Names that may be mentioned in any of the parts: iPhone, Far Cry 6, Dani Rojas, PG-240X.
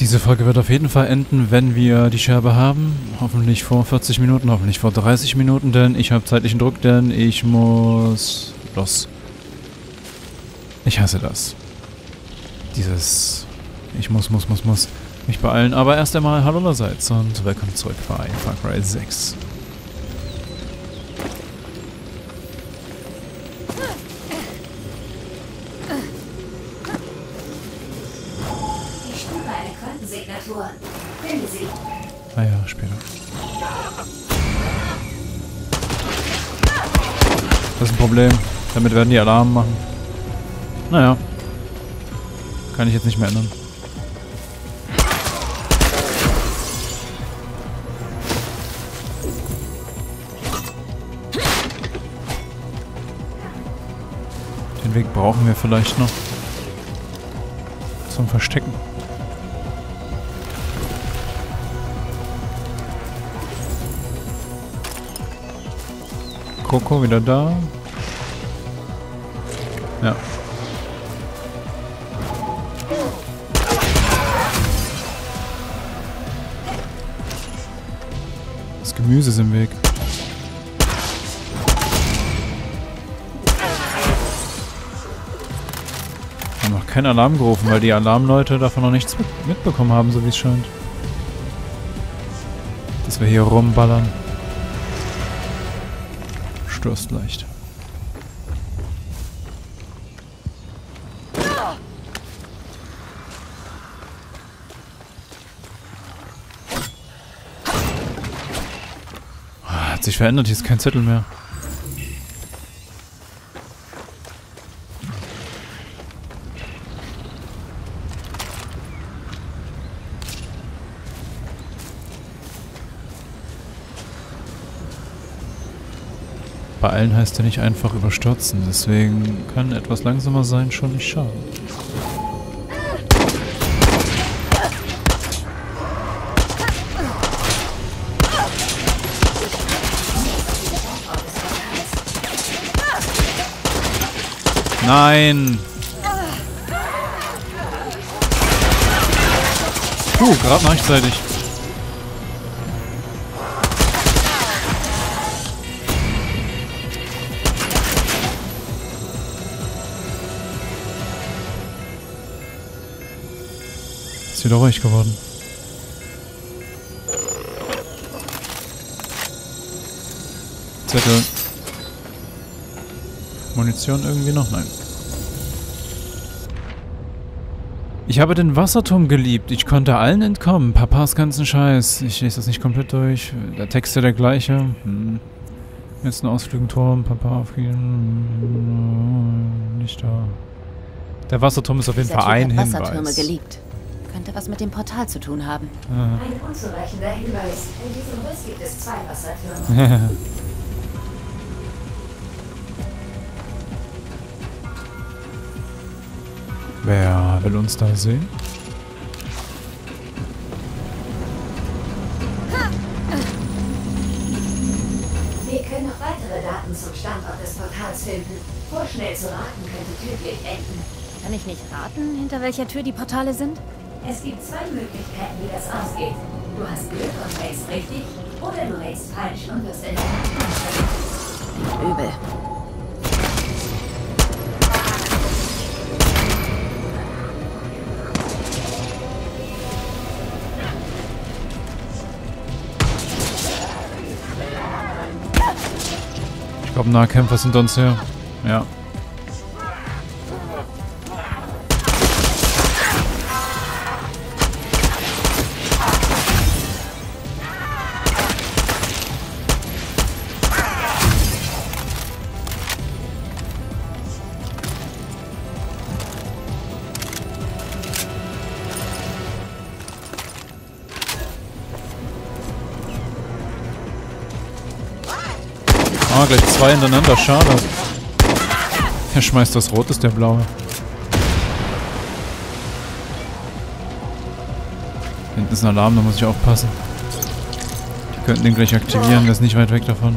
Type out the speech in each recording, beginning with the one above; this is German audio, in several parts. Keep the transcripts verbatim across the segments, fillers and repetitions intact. Diese Folge wird auf jeden Fall enden, wenn wir die Scherbe haben. Hoffentlich vor vierzig Minuten, hoffentlich vor dreißig Minuten, denn ich habe zeitlichen Druck, denn ich muss los. Ich hasse das. Dieses... Ich muss, muss, muss, muss mich beeilen. Aber erst einmal hallo allerseits und willkommen zurück bei Far Cry sechs. Naja, später. Das ist ein Problem. Damit werden die Alarme machen. Naja. Kann ich jetzt nicht mehr ändern. Den Weg brauchen wir vielleicht noch. Zum Verstecken. Coco wieder da. Ja. Das Gemüse ist im Weg. Wir haben noch keinen Alarm gerufen, weil die Alarmleute davon noch nichts mitbekommen haben, so wie es scheint. Dass wir hier rumballern. Durst leicht. Oh, hat sich verändert, hier ist kein Zettel mehr. Bei allen heißt ja nicht einfach überstürzen, deswegen kann etwas langsamer sein schon nicht schaden. Nein! Uh, gerade rechtzeitig. Wieder ruhig geworden. Zettel. Munition irgendwie noch? Nein. Ich habe den Wasserturm geliebt. Ich konnte allen entkommen. Papas ganzen Scheiß. Ich lese das nicht komplett durch. Der Text ist ja der gleiche. Hm. Jetzt ein Ausflug im Turm. Papa aufgehen. Nicht da. Der Wasserturm ist auf jeden Fall ein Hinweis. Wassertürme geliebt. Könnte was mit dem Portal zu tun haben. Ah. Ein unzureichender Hinweis. In diesem Riss gibt es zwei Wassertürme. Wer will uns da sehen? Wir können noch weitere Daten zum Standort des Portals finden. Vorschnell zu raten könnte tödlich enden. Kann ich nicht raten, hinter welcher Tür die Portale sind? Es gibt zwei Möglichkeiten, wie das ausgeht. Du hast Glück und wächst richtig, oder du wächst falsch und wirst in der Übel. Ich glaube, Nahkämpfer sind uns hier. Ja. Ah, gleich zwei hintereinander, schade. Er schmeißt das Rot, ist der Blaue. Hinten ist ein Alarm, da muss ich aufpassen. Die könnten den gleich aktivieren, der ist nicht weit weg davon.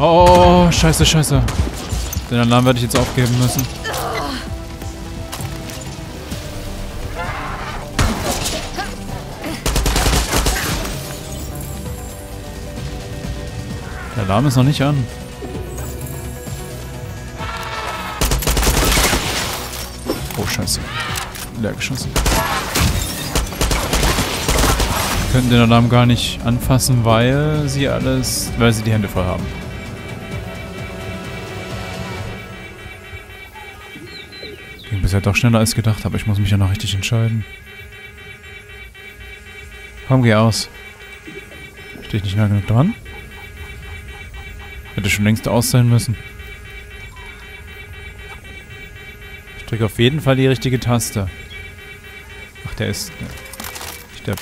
Oh, scheiße, scheiße. Den Alarm werde ich jetzt aufgeben müssen. Der Alarm ist noch nicht an. Oh, scheiße. Leer geschossen. Wir können den Alarm gar nicht anfassen, weil sie alles, weil sie die Hände voll haben. Ging bisher doch schneller als gedacht, aber ich muss mich ja noch richtig entscheiden. Komm, geh aus. Stehe ich nicht nah genug dran? Hätte schon längst aus sein müssen. Ich drücke auf jeden Fall die richtige Taste. Ach, der ist... Ich der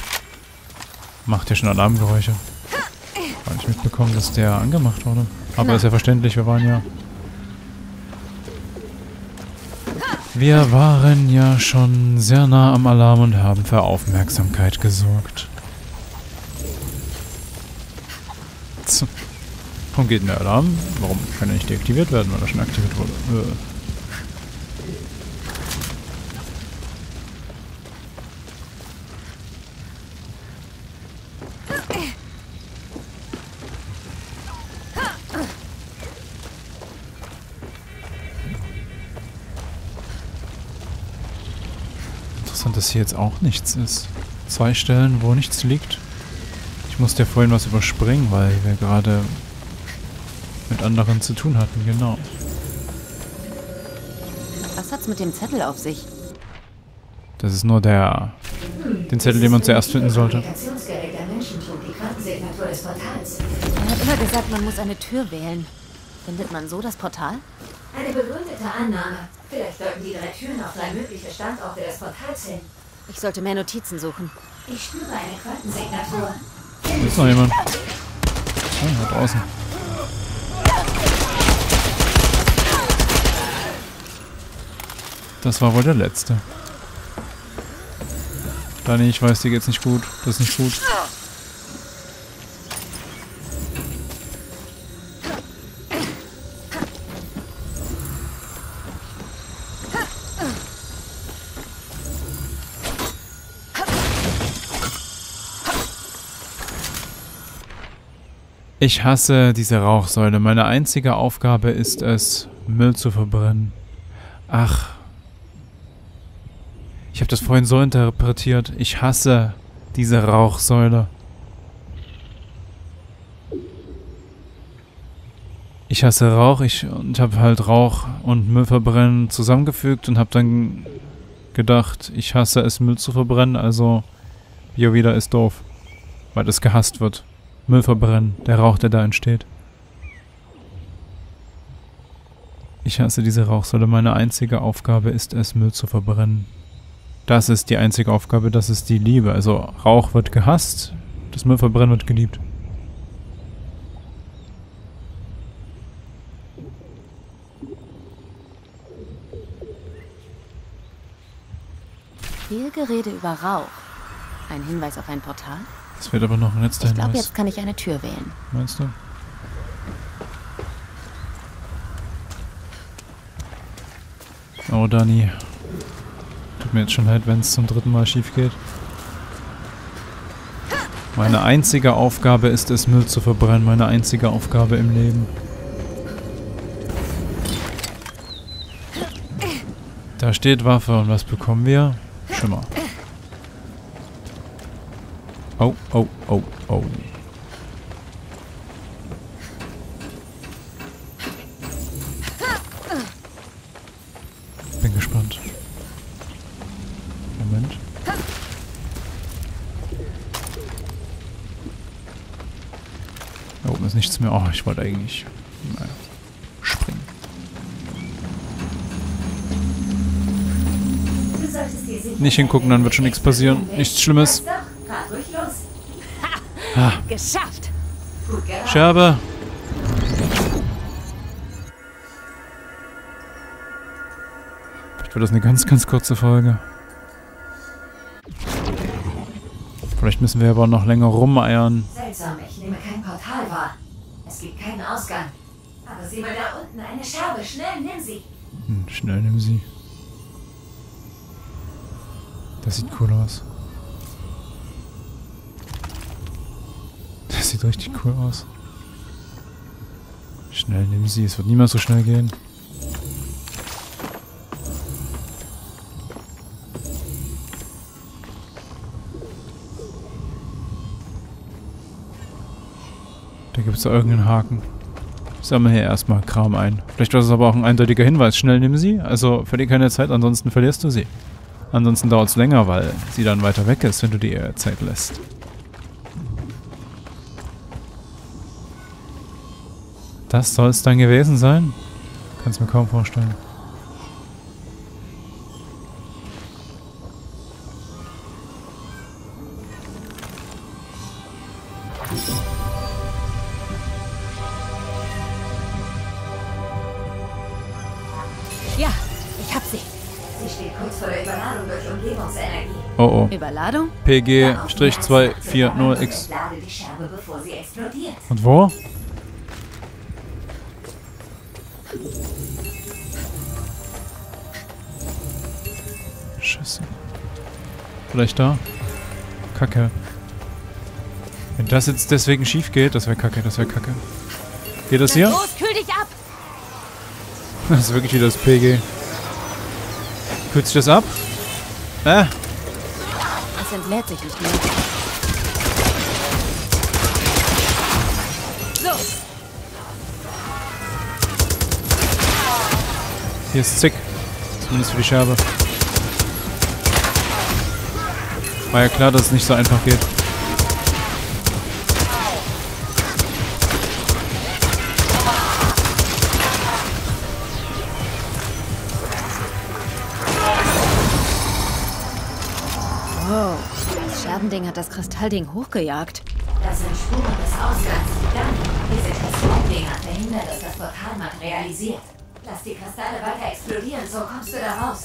macht ja schon Alarmgeräusche. Hab nicht mitbekommen, dass der angemacht wurde. Aber ist ja verständlich, wir waren ja... Wir waren ja schon sehr nah am Alarm und haben für Aufmerksamkeit gesorgt. So. Warum geht denn der Alarm? Warum kann er nicht deaktiviert werden, weil er schon aktiviert wurde? Interessant, dass hier jetzt auch nichts ist. Zwei Stellen, wo nichts liegt. Ich musste ja vorhin was überspringen, weil wir gerade... mit anderen zu tun hatten, genau. Was hat's mit dem Zettel auf sich? Das ist nur der... den Zettel, den man zuerst finden sollte. Man hat immer gesagt, man muss eine Tür wählen. Findet man so das Portal? Eine begründete Annahme. Vielleicht deuten die drei Türen auf drei mögliche Standorte des Portals hin. Ich sollte mehr Notizen suchen. Ich spüre eine Quantensignatur. Hier ist noch jemand. Oh, da draußen. Das war wohl der letzte. Dani, ich weiß, dir geht's nicht gut. Das ist nicht gut. Ich hasse diese Rauchsäule. Meine einzige Aufgabe ist es, Müll zu verbrennen. Ach. Ich habe das vorhin so interpretiert. Ich hasse diese Rauchsäule. Ich hasse Rauch. Ich und habe halt Rauch und Müll verbrennen zusammengefügt und habe dann gedacht, ich hasse es, Müll zu verbrennen. Also hier wieder ist doof, weil das gehasst wird. Müll verbrennen, der Rauch, der da entsteht. Ich hasse diese Rauchsäule. Meine einzige Aufgabe ist es, Müll zu verbrennen. Das ist die einzige Aufgabe, das ist die Liebe. Also Rauch wird gehasst, das Müllverbrennen wird geliebt. Viel Gerede über Rauch. Ein Hinweis auf ein Portal? Das wird aber noch ein letzter Hinweis. Ich glaube, jetzt kann ich eine Tür wählen. Meinst du? Oh, Dani. Tut mir jetzt schon leid, wenn es zum dritten Mal schief geht. Meine einzige Aufgabe ist es, Müll zu verbrennen. Meine einzige Aufgabe im Leben. Da steht Waffe. Und was bekommen wir? Schimmer. Oh, oh, oh, oh. Bin gespannt. Moment. Da oben ist nichts mehr. Oh, ich wollte eigentlich naja, springen. Nicht hingucken, dann wird schon nichts passieren. Nichts Schlimmes. Ah. Geschafft. Scherbe. Vielleicht wird das eine ganz, ganz kurze Folge. Vielleicht müssen wir aber noch länger rumeiern. Seltsam, ich nehme kein Portal wahr. Es gibt keinen Ausgang. Aber sieh mal da unten, eine Scherbe. Schnell, nimm sie. Hm, schnell, nimm sie. Das sieht cool aus. Das sieht richtig cool aus. Schnell, nimm sie. Es wird niemals so schnell gehen. Da gibt es da irgendeinen Haken. Ich sammle hier erstmal Kram ein. Vielleicht war es aber auch ein eindeutiger Hinweis. Schnell, nimm sie. Also verlier keine Zeit, ansonsten verlierst du sie. Ansonsten dauert es länger, weil sie dann weiter weg ist, wenn du die Zeit lässt. Das soll es dann gewesen sein? Kannst mir kaum vorstellen. Ja, ich hab sie. Sie steht kurz vor der Überladung durch Umgebungsenergie. Oh oh. Überladung? P G zwei vierzig X. Lade die Scherbe, bevor sie explodiert. Und wo? Scheiße. Vielleicht da? Kacke. Wenn das jetzt deswegen schief geht, das wäre kacke, das wäre kacke. Geht das hier? Los, kühl dich ab! Das ist wirklich wie das P G. Kühlt sich das ab? Äh! Es entlädt sich nicht mehr. So! Hier ist zick. Zumindest für die Scherbe. War ja klar, dass es nicht so einfach geht. Wow, das Scherbending hat das Kristallding hochgejagt. Das sind Spuren des Ausgangs. Dann, diese Kristalldinge verhindern, dass das Portal realisiert. Lass die Kristalle weiter explodieren, so kommst du da raus.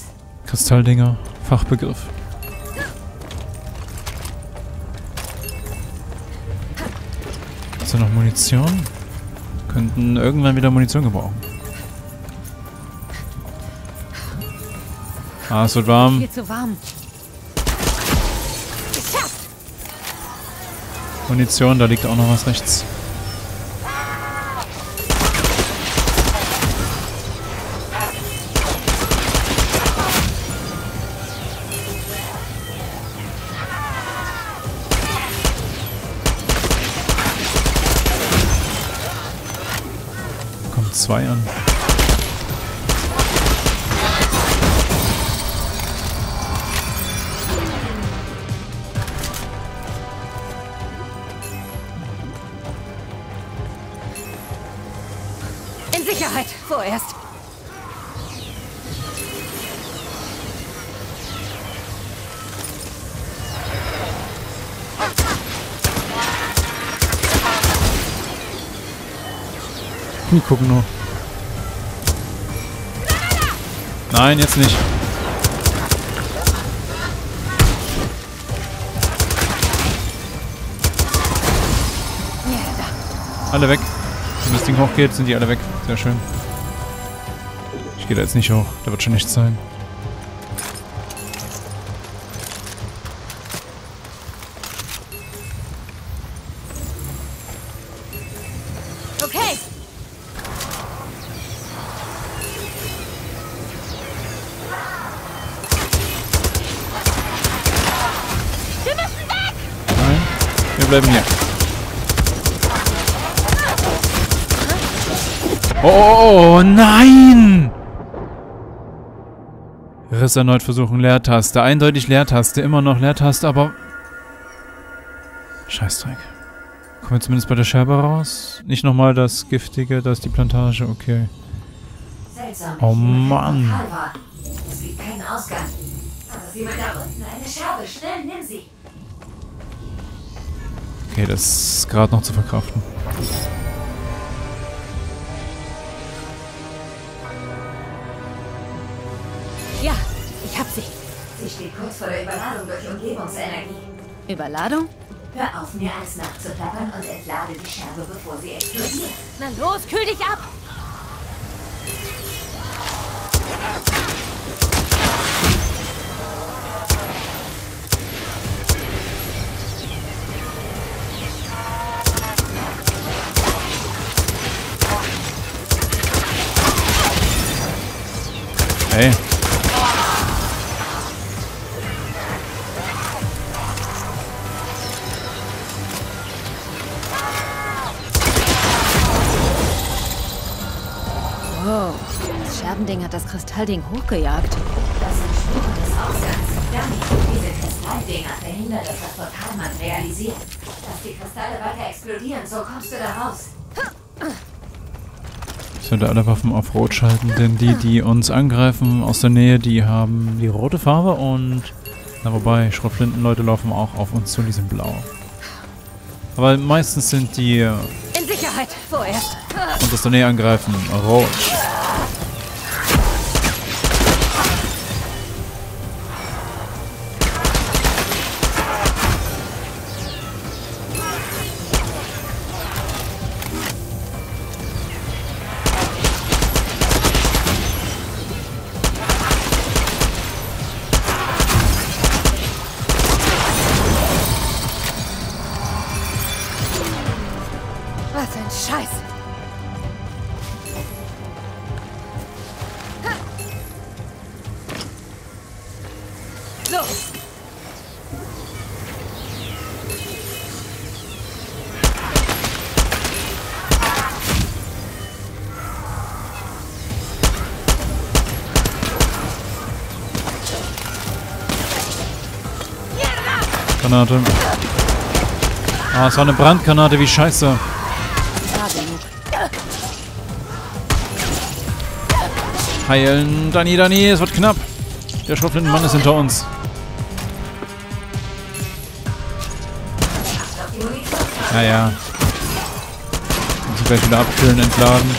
Kristalldinger, Fachbegriff. Ist da noch Munition? Könnten irgendwann wieder Munition gebrauchen. Ah, es wird warm. Viel zu warm. Munition, da liegt auch noch was rechts. Zwei an. In Sicherheit vorerst. Wir gucken nur. Nein, jetzt nicht. Alle weg. Wenn das Ding hochgeht, sind die alle weg. Sehr schön. Ich gehe da jetzt nicht hoch. Da wird schon nichts sein. Bleiben hier. Oh, oh, oh, nein! Riss erneut versuchen, Leertaste. Eindeutig Leertaste, immer noch Leertaste, aber... Scheißdreck. Kommen wir zumindest bei der Scherbe raus? Nicht nochmal das Giftige, das ist die Plantage, okay. Oh Mann. Es gibt keinen Ausgang. Aber sieh mal da unten, eine Scherbe, schnell, nimm sie. Okay, das ist gerade noch zu verkraften. Ja, ich hab sie. Sie steht kurz vor der Überladung durch Umgebungsenergie. Überladung? Hör auf, mir alles nachzuplappern und entlade die Scherbe, bevor sie explodiert. Na los, kühl dich ab! Kristallding hochgejagt. Das sind Spuren des Ausgangs. Dani, diese Kristalldinger verhindern, dass das Portalmann realisiert. Dass die Kristalle weiter explodieren, so kommst du da raus. Ich sollte alle Waffen auf Rot schalten, denn die, die uns angreifen aus der Nähe, die haben die rote Farbe und... Na wobei, Schrotflinten-Leute laufen auch auf uns zu, die sind blau. Aber meistens sind die... In Sicherheit vorerst. Und aus der Nähe angreifen, rot. Granate. Ah, es war eine Brandgranate, wie scheiße. Heilen. Dani, Dani, es wird knapp. Der Schrotflintenmann ist hinter uns. Naja. Ja. Müssen gleich wieder abkühlen, entladen.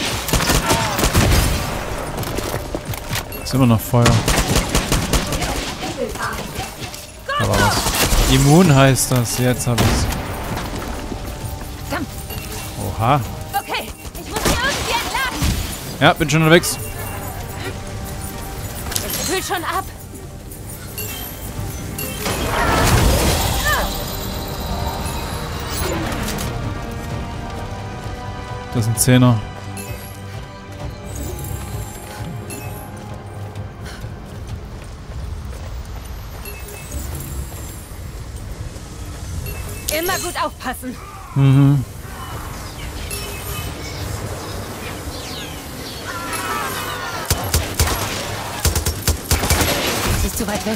Ist immer noch Feuer. Da war was. Immun heißt das. Jetzt hab ich's. Oha. Okay, ich muss hier irgendwie entladen. Ja, bin schon unterwegs. Ich kühl schon ab. Das sind Zehner. Immer gut aufpassen. Mhm. Das ist zu weit weg.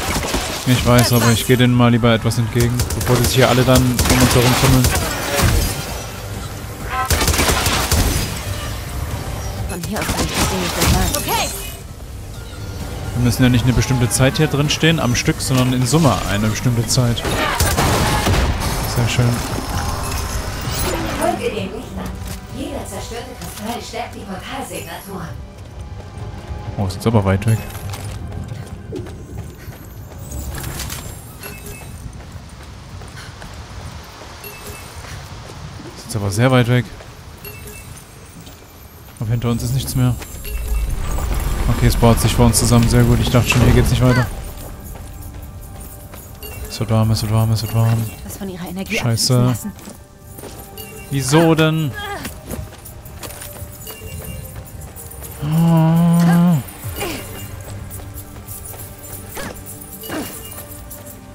Ich weiß, aber ich gehe denen mal lieber etwas entgegen, bevor die sich hier alle dann um uns herum tummeln. Wir müssen ja nicht eine bestimmte Zeit hier drin stehen am Stück, sondern in Summe eine bestimmte Zeit. Sehr schön. Folge dem Lichtmann. Jeder zerstörte Kristall stärkt die Portalsignaturen. Oh, ist jetzt aber weit weg. Ist jetzt aber sehr weit weg. Aber hinter uns ist nichts mehr. Okay, es baut sich vor uns zusammen. Sehr gut. Ich dachte schon, hier geht's nicht weiter. Es wird warm, es wird warm, es wird warm. Was von ihrer Energie Scheiße. Wieso denn?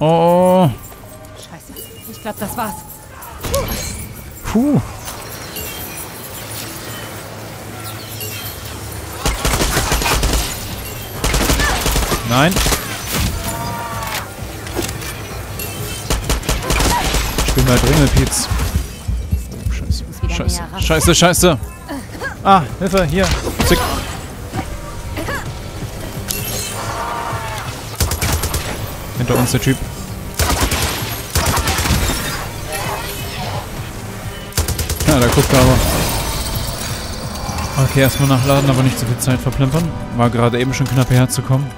Oh. Oh. Scheiße. Ich glaube, das war's. Puh. Nein. Ich bin mal Ringelpiez. Scheiße. Scheiße. Scheiße, scheiße. Ah, Hilfe, hier. Zick. Hinter uns der Typ. Ja, da guckt er aber. Okay, erstmal nachladen, aber nicht zu viel Zeit verplempern. War gerade eben schon knapp hierher zu kommen.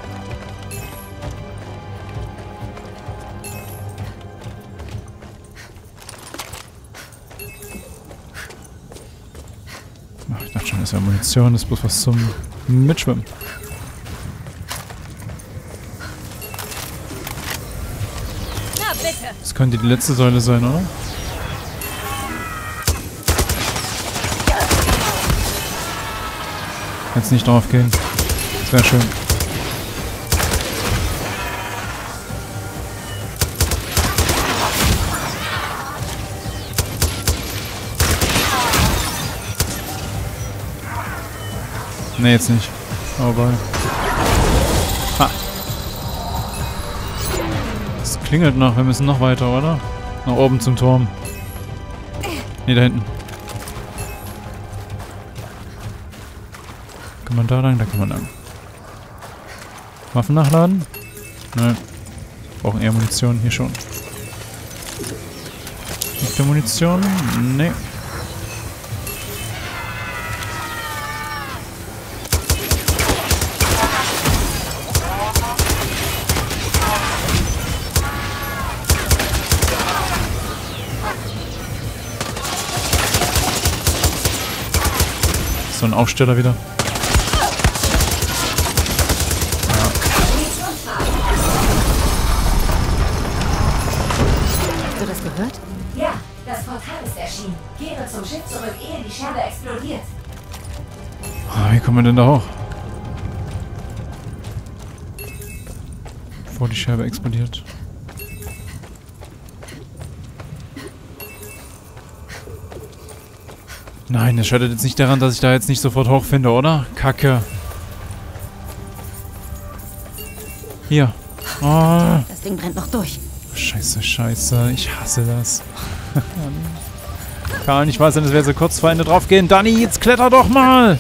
Munition, das ist bloß was zum Mitschwimmen. Na bitte. Das könnte die letzte Säule sein, oder? Jetzt nicht drauf gehen. Das wäre schön. Ne, jetzt nicht. Oh, boy. Es klingelt noch. Wir müssen noch weiter, oder? Nach oben zum Turm. Ne, da hinten. Kann man da lang? Da kann man lang. Waffen nachladen? Nein. Brauchen eher Munition. Hier schon. Nicht der Munition? Nee. So ein Aufsteller wieder. Kommen wir denn da hoch? Bevor die Scherbe explodiert. Nein, das scheitert jetzt nicht daran, dass ich da jetzt nicht sofort hochfinde, oder? Kacke. Hier. Oh. Das Ding brennt noch durch. Scheiße, scheiße. Ich hasse das. Karl, ich weiß nicht, dass wir so kurz vor Ende drauf gehen. Dani, jetzt kletter doch mal!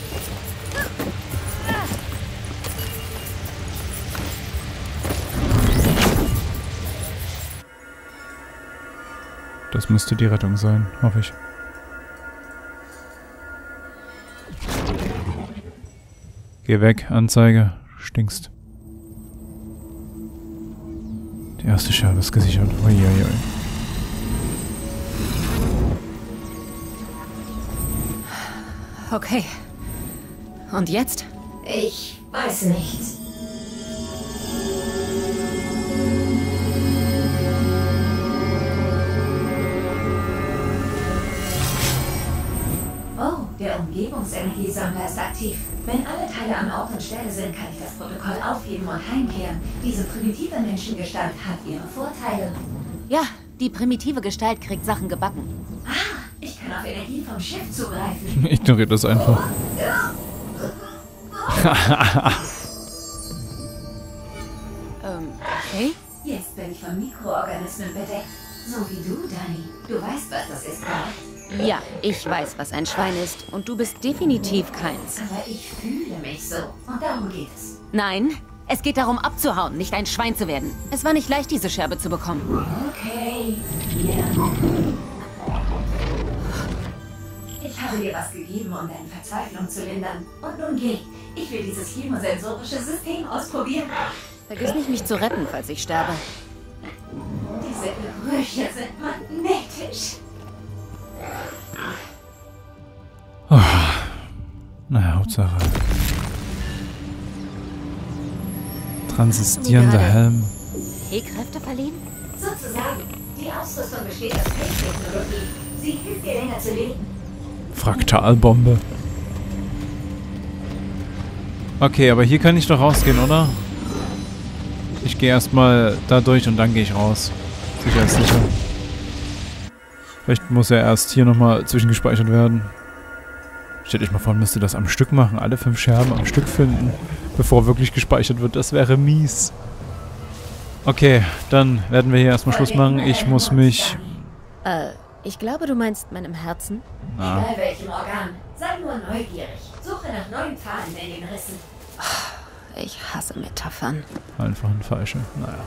Das müsste die Rettung sein, hoffe ich. Geh weg, Anzeige, stinkst. Die erste Scherbe ist gesichert. Uiuiui. Okay. Und jetzt? Ich weiß nicht. Der Umgebungsenergiesammler ist aktiv. Wenn alle Teile am Ort und Stelle sind, kann ich das Protokoll aufheben und heimkehren. Diese primitive Menschengestalt hat ihre Vorteile. Ja, die primitive Gestalt kriegt Sachen gebacken. Ah, ich kann auf Energie vom Schiff zugreifen. Ich ignoriere das einfach. ähm, okay? Jetzt bin ich von Mikroorganismen bedeckt. So wie du, Dani. Du weißt, was das ist, oder? Ja, ich weiß, was ein Schwein ist. Und du bist definitiv keins. Aber ich fühle mich so. Und darum geht's. Nein, es geht darum, abzuhauen, nicht ein Schwein zu werden. Es war nicht leicht, diese Scherbe zu bekommen. Okay. Yeah. Ich habe dir was gegeben, um deine Verzweiflung zu lindern. Und nun geh. Ich will dieses chemosensorische System ausprobieren. Vergiss nicht, mich zu retten, falls ich sterbe. Diese Gerüche sind magnetisch. Oh. Naja, Hauptsache. Transistierender Helm. Kräfte verliehen? Sozusagen. Die Ausrüstung besteht aus Technologie. Sie hilft dir länger zu leben. Fraktalbombe. Okay, aber hier kann ich doch rausgehen, oder? Ich gehe erstmal da durch und dann gehe ich raus. Sicher ist sicher. Vielleicht muss ja erst hier nochmal zwischengespeichert werden. Stellt euch mal vor, man müsste das am Stück machen. Alle fünf Scherben am Stück finden, bevor wirklich gespeichert wird. Das wäre mies. Okay, dann werden wir hier erstmal Schluss machen. Ich muss mich... Äh, ich glaube, du meinst meinem Herzen? Na. Egal welchem Organ. Sei nur neugierig. Suche nach neuen Pfaden in den Rissen. Ich hasse Metaphern. Einfach ein Falsche. Naja.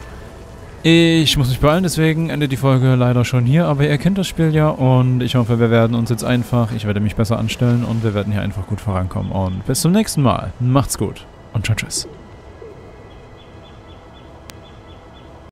Ich muss mich beeilen, deswegen endet die Folge leider schon hier, aber ihr kennt das Spiel ja und ich hoffe, wir werden uns jetzt einfach, ich werde mich besser anstellen und wir werden hier einfach gut vorankommen und bis zum nächsten Mal. Macht's gut und tschüss.